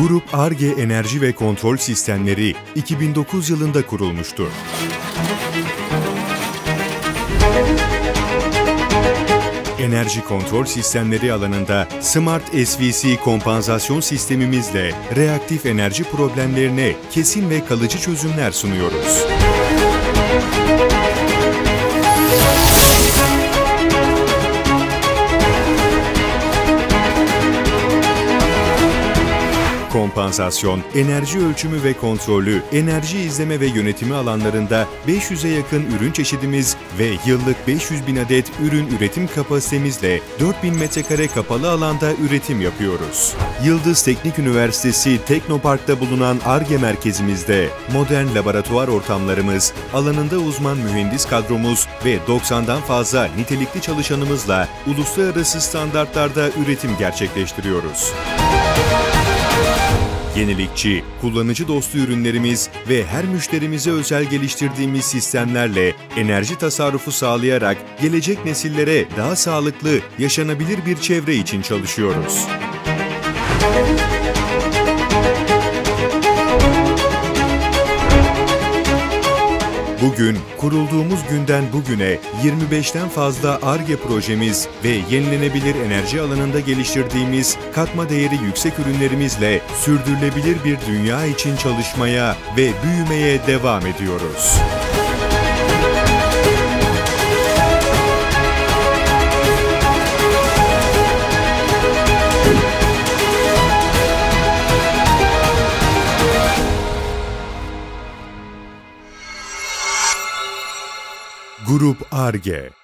Grup ARGE Enerji ve Kontrol Sistemleri 2009 yılında kurulmuştur. Enerji kontrol sistemleri alanında Smart SVC kompansasyon sistemimizle reaktif enerji problemlerine kesin ve kalıcı çözümler sunuyoruz. Kompansasyon, enerji ölçümü ve kontrolü, enerji izleme ve yönetimi alanlarında 500'e yakın ürün çeşidimiz ve yıllık 500.000 adet ürün üretim kapasitemizle 4.000 metrekare kapalı alanda üretim yapıyoruz. Yıldız Teknik Üniversitesi Teknopark'ta bulunan ARGE merkezimizde modern laboratuvar ortamlarımız, alanında uzman mühendis kadromuz ve 90'dan fazla nitelikli çalışanımızla uluslararası standartlarda üretim gerçekleştiriyoruz. Yenilikçi, kullanıcı dostu ürünlerimiz ve her müşterimize özel geliştirdiğimiz sistemlerle enerji tasarrufu sağlayarak gelecek nesillere daha sağlıklı, yaşanabilir bir çevre için çalışıyoruz. Bugün, kurulduğumuz günden bugüne 25'ten fazla ARGE projemiz ve yenilenebilir enerji alanında geliştirdiğimiz katma değeri yüksek ürünlerimizle sürdürülebilir bir dünya için çalışmaya ve büyümeye devam ediyoruz. Grup ARGE